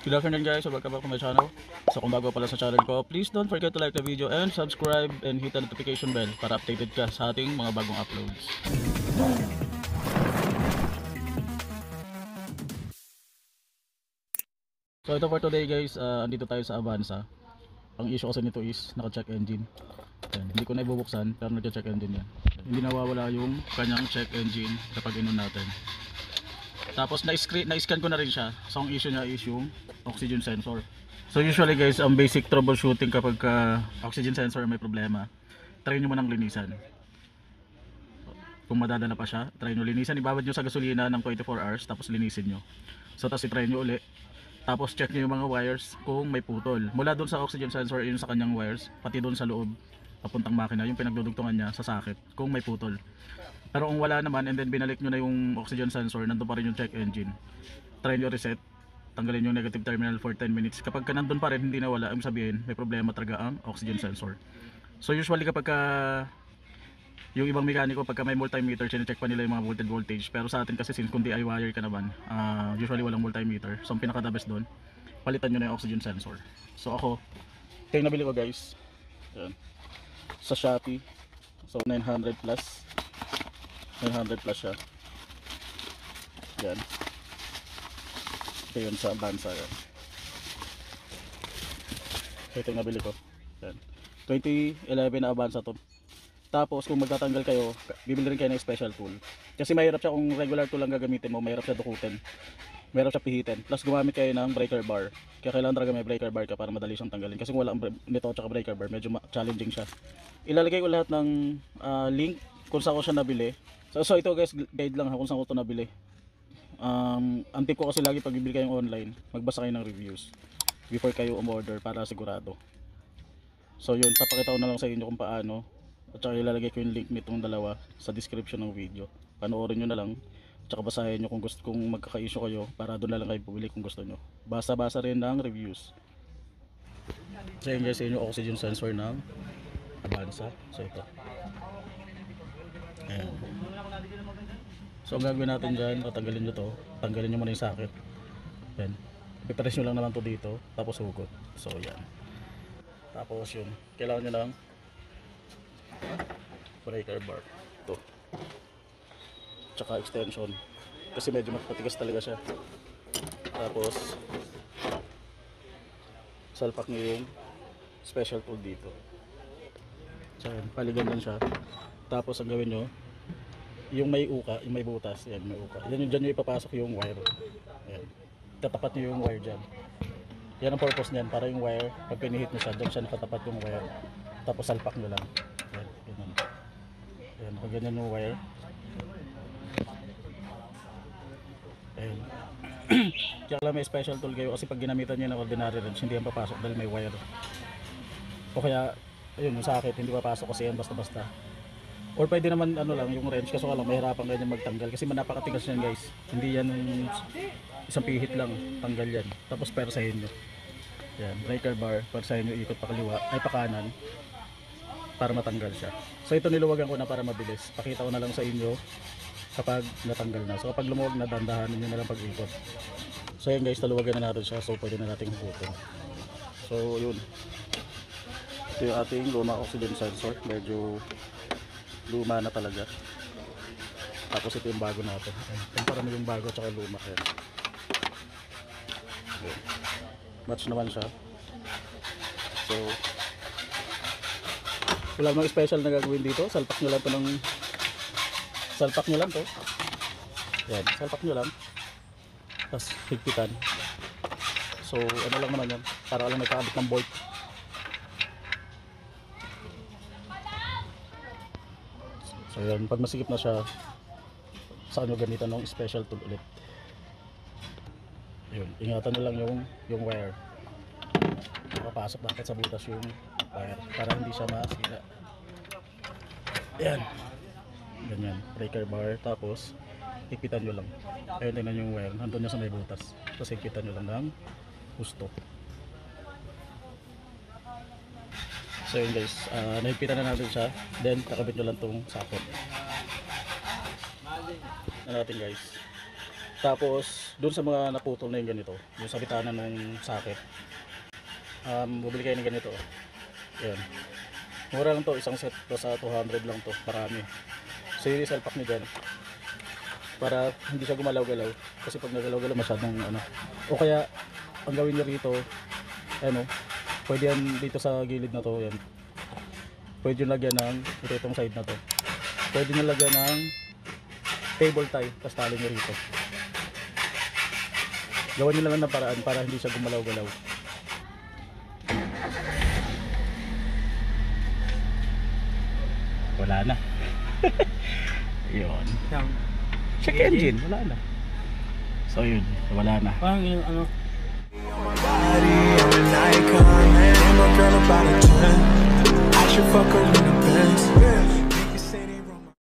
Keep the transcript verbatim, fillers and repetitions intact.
Good afternoon guys, so welcome back to my channel. So kung bago pala sa channel ko, please don't forget to like the video and subscribe and hit the notification bell para updated ka sa ating mga bagong uploads. So ito for today guys, uh, andito tayo sa Avanza. Ang issue kasi nito is naka-check engine. Ayan, hindi ko na ibubuksan pero naka-check engine yan. Hindi nawawala yung kanyang check engine kapag inon natin. Tapos na-scan na ko na rin siya. So ang issue niya is yung oxygen sensor. So usually guys, ang basic troubleshooting kapag uh, oxygen sensor may problema, try nyo mo nang linisan. Kung madadala pa siya, try nyo linisan. Ibabad nyo sa gasolina ng twenty-four hours tapos linisin nyo. So tapos i-try nyo uli. Tapos check nyo yung mga wires kung may putol. Mula doon sa oxygen sensor, yun sa kanyang wires, pati doon sa loob, papuntang makina, yung pinagdudugtungan niya sa sakit kung may putol. Pero kung wala naman and then binalik nyo na yung oxygen sensor, nandun pa rin yung check engine, try nyo reset, tanggalin yung negative terminal for ten minutes. Kapag ka nandun pa rin, hindi nawala, ibig sabihin may problema talaga ang oxygen sensor. So usually kapag ka, yung ibang mekaniko pagka may multimeter, sine-check pa nila yung mga voltage voltage. Pero sa atin kasi since kung D I Y wire ka naman, uh, usually walang multimeter. So ang pinaka the best dun, palitan nyo na yung oxygen sensor. So ako, ito yung nabili ko guys, ayan, sa Shopee. So nine hundred plus nine hundred plus siya. Yan. Ito yun sa Avanza. Yan. Ito yung nabili ko. Yan. twenty eleven na Avanza to. Tapos kung magtatanggal kayo, bibili rin kayo ng special tool. Kasi mahirap siya kung regular tool lang gagamitin mo. Mahirap siya dukutin. Mahirap siya pihitin. Plus gumamit kayo ng breaker bar. Kaya kailangan talaga may breaker bar ka para madali siyang tanggalin. Kasi kung wala ang nito at breaker bar, medyo challenging siya. Ilalagay ko lahat ng uh, link kung saan ko siya nabili. So, so ito guys, guide lang ha kung saan ko ito nabili. Um, antik ko kasi lagi pag bibili kayong online, magbasa kayo ng reviews before kayo umorder para sigurado. So yun, papakita ko na lang sa inyo kung paano. At saka ilalagay ko yung link nitong dalawa sa description ng video. Panoorin nyo na lang. At saka basahin nyo kung, gusto, kung magkaka-issue kayo, para doon na lang kayo bumili kung gusto nyo. Basa-basa rin ng reviews. So yun guys, yung oxygen sensor ng Avanza. So ito. Ayan. So ang gagawin natin dyan, tatanggalin nyo to, tanggalin nyo muna yung socket. Then ipress nyo lang naman to dito, tapos hugot. So yan. Tapos yun, kailangan nyo lang breaker bar to, tsaka extension, kasi medyo matigas talaga siya. Tapos salpak nyo yung special tool dito. So yan, paligan lang siya. Tapos ang gawin nyo, yung may uka, yung may butas, yan, may uka. Yan yung dyan nyo ipapasok yung wire. Ayan. Tatapat nyo yung wire dyan. Yan ang purpose nyan, para yung wire, pag pinihit nyo siya, dyan siya nakatapat yung wire. Tapos salpak nyo lang. Ayan, ganyan. Ayan, pag ganyan yung wire. Ayan. Kaya lang may special tool kayo, kasi pag ginamitan nyo ng ordinary wrench, hindi yan papasok dahil may wire. O kaya, ayun, yung sakit, hindi papasok kasi yan basta-basta. Or pwede naman ano lang yung wrench, kaso lang mahirapan kayo magtanggal kasi manapakatigas yan guys. Hindi yan isang pihit lang, tanggal yan. Tapos persahin nyo. Yan, breaker bar, persahin nyo, ikot pa kaliwa, ay pa kanan para matanggal siya. So ito niluwagan ko na para mabilis. Pakita ko na lang sa inyo kapag natanggal na. So kapag lumuwag na, dandahanin nyo na lang pag-ikot. So yan guys, taluwagan na natin siya, so pwede na natin hukutin. So yun. Ito yung ating luma oxygen sensor, medyo luma na talaga. Tapos ito yung bago natin. Kumpara mo yung bago tsaka luma. Ayan. Match naman siya. So wala nang special na gagawin dito. Salpak nyo lang ito ng salpak nyo lang ito. Ayan. Salpak nyo lang. Tapos higpitan. So ano lang naman yan, para lang nagkakabit ng bolt. So yun, pag masikip na siya, saan nyo gamitan ng special tool ulit. Yun, ingatan nyo lang yung, yung wire. Makapasok bakit sa butas yung wire, para hindi siya masira. Ayan. Ganyan, breaker bar, tapos ipitan nyo lang. Ayun, tingnan yung wire, nandun nyo sa may butas. Tapos ipitan nyo lang ng gusto. So yun guys, uh, nahigpitan na natin siya. Then kakabit nyo lang itong sakot na natin guys. Tapos doon sa mga naputol na yung ganito, yung sa bitana ng socket, um, bubili kayo ng ganito. Ayan. Mura lang to, isang set to sa two hundred lang to, parami. So yung reself pack nyo dyan, para hindi siya gumalaw-galaw, kasi pag nagalaw-galaw masyadong ano. O kaya ang gawin nyo rito, ano, pwede yan dito sa gilid na to, yan. Pwede yung lagyan ng, ito itong side na to, pwede nyo lagyan ng table tie, tapos tali nyo rito. Gawin nyo lang ng paraan para hindi siya gumalaw-galaw. Wala na. Yun. Check engine, wala na. So yun, wala na. Parang yung ano. I should fuck her in the best.